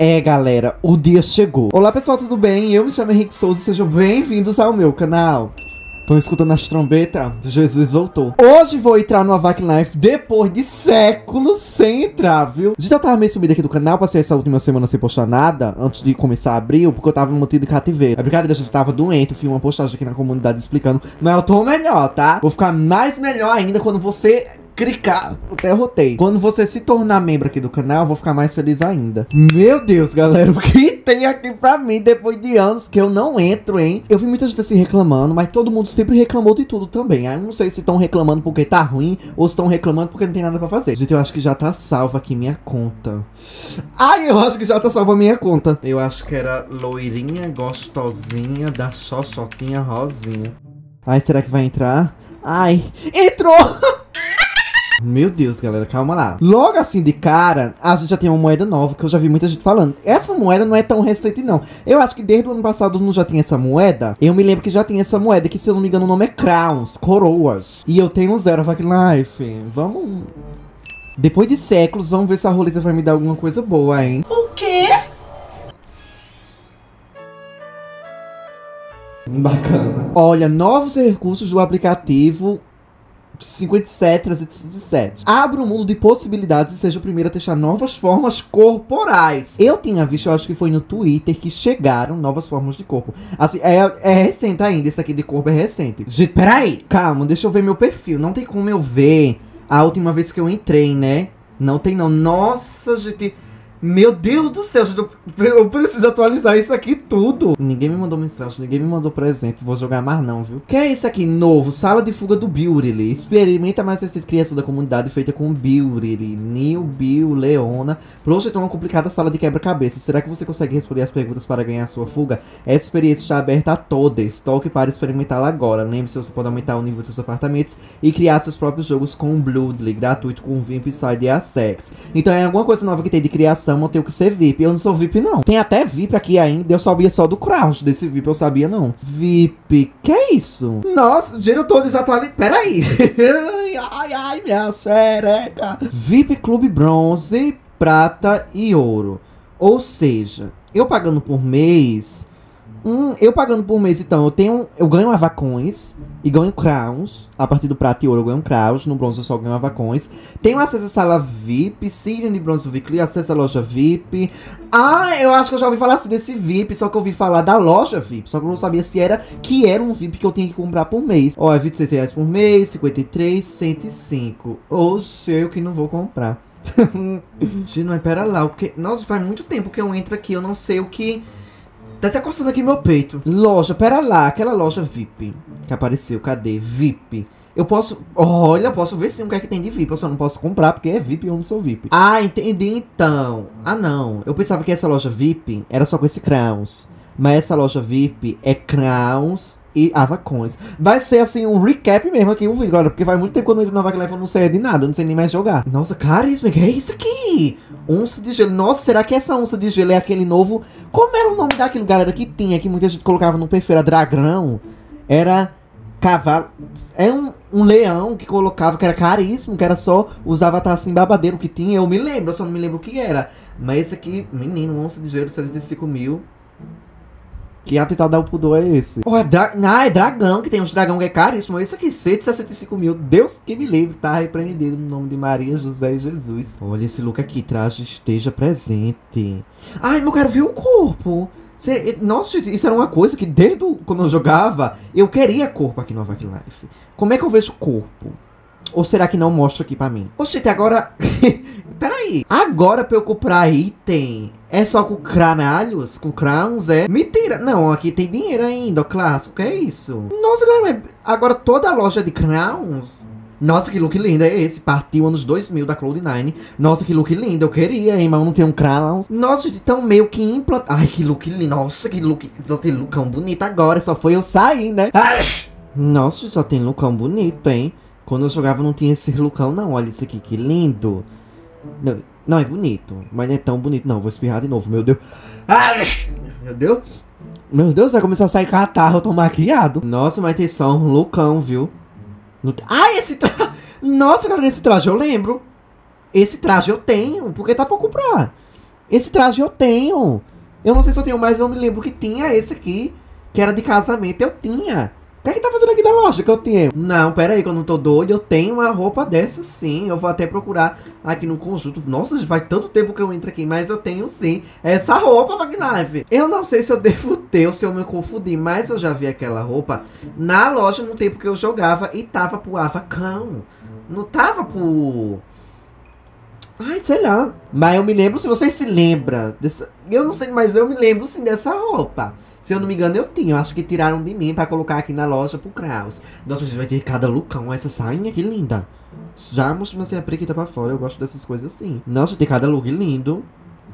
É, galera, o dia chegou. Olá, pessoal, tudo bem? Eu me chamo Henrique Souza e sejam bem-vindos ao meu canal. Estão escutando as trombetas? Jesus voltou. Hoje vou entrar no Avakin Life depois de séculos sem entrar, viu? Já tava meio sumido aqui do canal, passei essa última semana sem postar nada, antes de começar abril, porque eu tava mantido em cativeiro. É brincadeira, eu tava doente, eu fiz uma postagem aqui na comunidade explicando, mas eu tô melhor, tá? Vou ficar mais melhor ainda quando você... clicar, até rotei. Quando você se tornar membro aqui do canal, eu vou ficar mais feliz ainda. Meu Deus, galera, o que tem aqui pra mim depois de anos que eu não entro, hein? Eu vi muita gente assim reclamando, mas todo mundo sempre reclamou de tudo também. Aí eu não sei se estão reclamando porque tá ruim ou se estão reclamando porque não tem nada pra fazer. Gente, eu acho que já tá salva aqui minha conta. Ai, eu acho que já tá salva minha conta. Eu acho que era loirinha, gostosinha, da xoxotinha, rosinha. Ai, será que vai entrar? Ai, entrou! Meu Deus, galera, calma lá. Logo assim de cara, a gente já tem uma moeda nova que eu já vi muita gente falando. Essa moeda não é tão recente, não. Eu acho que desde o ano passado não já tinha essa moeda. Eu me lembro que já tinha essa moeda, que se eu não me engano o nome é crowns, coroas. E eu tenho 0 Avakin Life. Vamos... depois de séculos, vamos ver se a roleta vai me dar alguma coisa boa, hein? O quê? Bacana. Olha, novos recursos do aplicativo... 57,317. Abra um mundo de possibilidades e seja o primeiro a testar novas formas corporais. Eu tinha visto, eu acho que foi no Twitter, que chegaram novas formas de corpo. Assim, é recente ainda, esse aqui de corpo é recente. Gente, peraí, calma, deixa eu ver meu perfil. Não tem como eu ver a última vez que eu entrei, né? Não tem não. Nossa, gente... meu Deus do céu, eu preciso atualizar isso aqui tudo. Ninguém me mandou mensagem, ninguém me mandou presente. Vou jogar mais não, viu? Que é isso aqui? Novo, sala de fuga do Beautyly. Experimenta mais essa criação da comunidade feita com Beautyly, New, Bill, Leona. Projetou uma complicada sala de quebra-cabeça. Será que você consegue responder as perguntas para ganhar sua fuga? Essa experiência está aberta a todas. Toque para experimentá-la agora. Lembre-se, você pode aumentar o nível dos seus apartamentos e criar seus próprios jogos com o Beautyly, gratuito com VIP, Side e Assex. Então é alguma coisa nova que tem de criação. Eu tenho que ser VIP, eu não sou VIP não. Tem até VIP aqui ainda, eu sabia só do Crowns. Desse VIP eu sabia não. VIP, que é isso? Nossa, gente, eu tô desatualizado. Peraí. Ai, ai, minha xereca. VIP Clube Bronze, Prata e Ouro. Ou seja, eu pagando por mês... eu pagando por mês, então, eu ganho avacões e ganho crowns. A partir do prata e ouro eu ganho crowns, no bronze eu só ganho avacões. Tenho acesso à sala VIP, signo de bronze do VIP, acesso à loja VIP. Ah, eu acho que eu já ouvi falar assim desse VIP, só que eu ouvi falar da loja VIP. Só que eu não sabia se era, que era um VIP que eu tinha que comprar por mês. Ó, é R$26 por mês, 53, 105. Ou sei eu que não vou comprar. Gente, mas pera lá, porque... nossa, faz muito tempo que eu entro aqui, eu não sei o que... tá até coçando aqui meu peito. Loja, pera lá, aquela loja VIP que apareceu, cadê? VIP. Eu posso, olha, posso ver sim o que é que tem de VIP. Eu só não posso comprar porque é VIP e eu não sou VIP. Ah, entendi então. Ah não, eu pensava que essa loja VIP era só com esse crowns. Mas essa loja VIP é crowns e avacões. Vai ser assim um recap mesmo aqui o vídeo, olha, porque vai muito tempo quando eu entro no Avakin Life, eu não sei de nada, eu não sei nem mais jogar. Nossa, caríssimo, que é isso aqui? Onça de gelo. Nossa, será que essa onça de gelo é aquele novo... como era o nome daquele, galera, que tinha, que muita gente colocava no perfil? Era dragão? Era... cavalo, é um leão que colocava, que era caríssimo, que era só os avatares assim babadeiro que tinha. Eu me lembro, eu só não me lembro o que era. Mas esse aqui, menino, onça de gelo, 75 mil. Que atentado ao pudor é esse? Oh, é dragão, que tem uns dragão que é caríssimo. Esse aqui, 165 mil. Deus que me livre, tá repreendido no nome de Maria, José e Jesus. Olha esse look aqui, traje esteja presente. Ai, não quero ver o corpo. Nossa, isso era uma coisa que desde quando eu jogava, eu queria corpo aqui no Avakin Life. Como é que eu vejo corpo? Ou será que não mostra aqui pra mim? Oxente, agora... peraí. Agora pra eu comprar item... é só com cranalhos? Com crowns, é? Mentira! Não, aqui tem dinheiro ainda, ó, clássico. Que é isso? Nossa, galera, agora toda a loja de crowns... nossa, que look lindo é esse. Partiu anos 2000 da Cloud9. Nossa, que look lindo. Eu queria, hein, mas eu não tenho um crowns. Nossa, gente, tão meio que implantado. Ai, que look lindo. Nossa, que look... nossa, tem lookão bonito agora. Só foi eu sair, né? Ai! Nossa, só tem lookão bonito, hein? Quando eu jogava não tinha esse lookão, não. Olha isso aqui, que lindo. Não, não, é bonito. Mas não é tão bonito, não. Vou espirrar de novo, meu Deus. Ai, meu Deus. Meu Deus, vai começar a sair catarro, eu tô maquiado. Nossa, mas tem só um lookão, viu? Ai, esse traje... nossa, galera, esse traje eu lembro. Esse traje eu tenho, porque tá pra comprar. Esse traje eu tenho. Eu não sei se eu tenho mais, eu me lembro que tinha esse aqui, que era de casamento, eu tinha. O que é que tá fazendo aqui na loja que eu tenho? Não, pera aí, que eu não tô doido, eu tenho uma roupa dessa sim. Eu vou até procurar aqui no conjunto. Nossa, vai tanto tempo que eu entro aqui, mas eu tenho sim essa roupa, Avakin Life. Eu não sei se eu devo ter ou se eu me confundi, mas eu já vi aquela roupa na loja no tempo que eu jogava e tava pro Avacão. Não tava pro... ai, sei lá. Mas eu me lembro, se vocês se lembram dessa... eu não sei, mas eu me lembro sim dessa roupa. Se eu não me engano, eu tinha. Eu acho que tiraram de mim pra colocar aqui na loja pro Kraus. Nossa, gente, vai ter cada lucão. Essa sainha, que linda. Já mostrando assim a prequita pra fora. Eu gosto dessas coisas assim. Nossa, tem cada look lindo.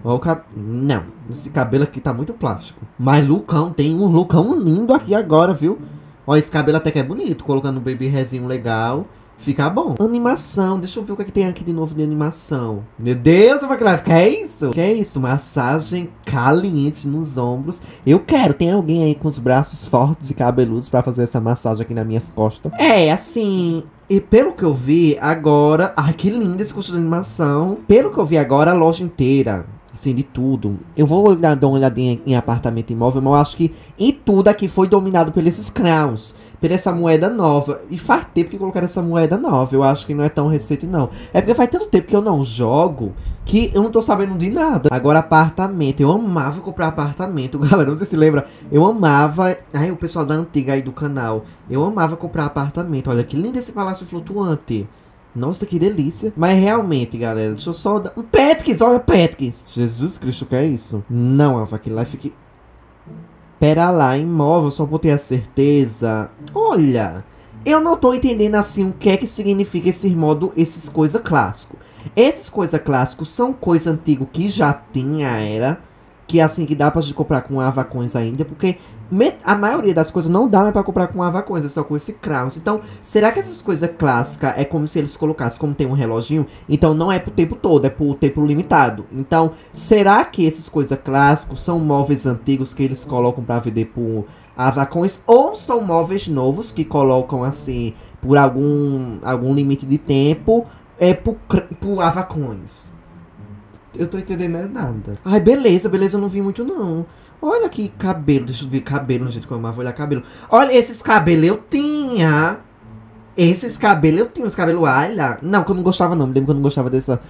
Olha o cabelo. Não, esse cabelo aqui tá muito plástico. Mas lucão, tem um lucão lindo aqui agora, viu? Olha, esse cabelo até que é bonito. Colocando um baby hairzinho legal. Fica bom. Animação. Deixa eu ver o que, é que tem aqui de novo de animação. Meu Deus, Avakin Life, que é isso? Que é isso? Massagem caliente nos ombros. Eu quero. Tem alguém aí com os braços fortes e cabeludos pra fazer essa massagem aqui nas minhas costas? É, assim... e pelo que eu vi agora... ai, que lindo esse curso de animação. Pelo que eu vi agora, a loja inteira... assim, de tudo. Eu vou dar uma olhadinha em apartamento imóvel, mas eu acho que em tudo aqui foi dominado por esses crowns. Por essa moeda nova. E faz tempo que colocaram essa moeda nova. Eu acho que não é tão recente, não. É porque faz tanto tempo que eu não jogo que eu não tô sabendo de nada. Agora, apartamento. Eu amava comprar apartamento, galera. Não sei se lembra. Eu amava... ai, o pessoal da antiga aí do canal. Eu amava comprar apartamento. Olha que lindo esse palácio flutuante. Nossa, que delícia. Mas realmente, galera, deixa eu só dar... Petkins, olha Petkins. Jesus Cristo, o que é isso? Não, Avakin Life que... pera lá, imóvel, só pra eu ter a certeza. Olha, eu não tô entendendo assim o que é que significa esse modo, esses coisa clássico. Esses coisa clássicos são coisa antiga que já tinha, era... que assim, que dá pra gente comprar com avacões ainda, porque a maioria das coisas não dá mais pra comprar com avacões, é só com esse crowns. Então, será que essas coisas clássicas é como se eles colocassem, como tem um reloginho? Então, não é pro tempo todo, é pro tempo limitado. Então, será que essas coisas clássicas são móveis antigos que eles colocam pra vender por avacões? Ou são móveis novos que colocam, assim, por algum limite de tempo, é por avacões? Eu tô entendendo nada. Ai, beleza, beleza, eu não vi muito, não. Olha que cabelo. Deixa eu ver cabelo, gente, como eu amava olhar cabelo. Olha, esses cabelos eu tinha. Esses cabelos eu tinha, os cabelos alha. Não, que eu não gostava, não. Me lembro que eu não gostava dessa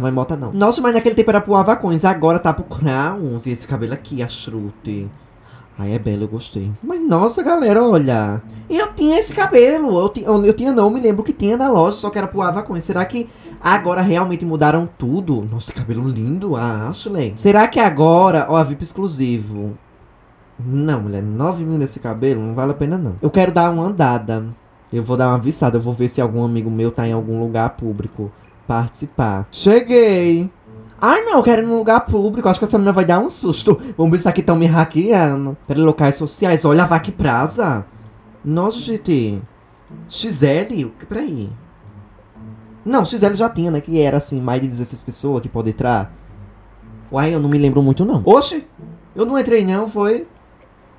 marmota, não. Nossa, mas naquele tempo era pro avacões, agora tá pro crowns. E esse cabelo aqui, a shrute. Ai, é belo, eu gostei. Mas nossa, galera, olha. Eu tinha esse cabelo. Eu tinha, não, eu me lembro que tinha na loja, só que era pro avacões. Será que agora realmente mudaram tudo? Nossa, cabelo lindo, a Ashley. Será que agora, ó, a VIP exclusivo? Não, mulher, 9 mil nesse cabelo, não vale a pena, não. Eu quero dar uma andada. Eu vou dar uma avisada, eu vou ver se algum amigo meu tá em algum lugar público participar. Cheguei! Ah, não, eu quero ir num lugar público. Acho que essa menina vai dar um susto. Vamos pensar que estão me hackeando. Pera, locais sociais. Olha a Vac Praza. Nossa, gente. XL? Peraí. Não, XL já tinha, né? Que era, assim, mais de 16 pessoas que pode entrar. Uai, eu não me lembro muito, não. Oxi! Eu não entrei, não, foi...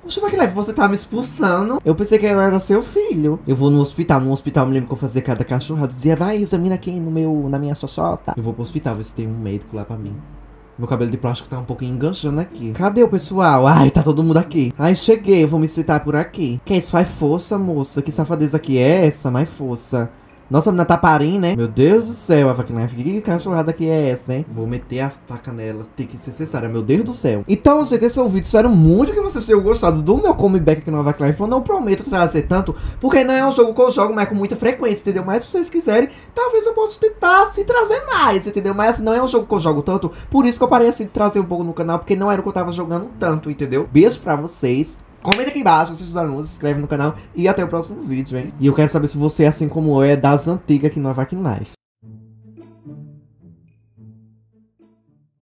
Oxe, Vac Life, você tá me expulsando. Eu pensei que eu era seu filho. Eu vou no hospital. No hospital, eu me lembro que eu fazia cada cachorrada. Eu dizia, vai, examina aqui na minha xoxota. Eu vou pro hospital, ver se tem um médico lá pra mim. Meu cabelo de plástico tá um pouquinho enganchando aqui. Cadê o pessoal? Ai, tá todo mundo aqui. Ai, cheguei, eu vou me sentar por aqui. Que isso? Faz força, moça. Que safadeza que é essa? Mais força. Nossa, a menina tá parindo, né? Meu Deus do céu, Avakin Life, que cachorrada que é essa, hein? Vou meter a faca nela, tem que ser necessária, meu Deus do céu. Então, gente, esse é o vídeo. Espero muito que vocês tenham gostado do meu comeback aqui no Avakin Life. Eu não prometo trazer tanto, porque não é um jogo que eu jogo, mas com muita frequência, entendeu? Mas se vocês quiserem, talvez eu possa tentar se trazer mais, entendeu? Mas não é um jogo que eu jogo tanto, por isso que eu parei assim de trazer um pouco no canal, porque não era o que eu tava jogando tanto, entendeu? Beijo pra vocês. Comenta aqui embaixo, se ajudaram, se inscreve no canal e até o próximo vídeo, hein? E eu quero saber se você, assim como eu, é das antigas aqui no Avakin Life.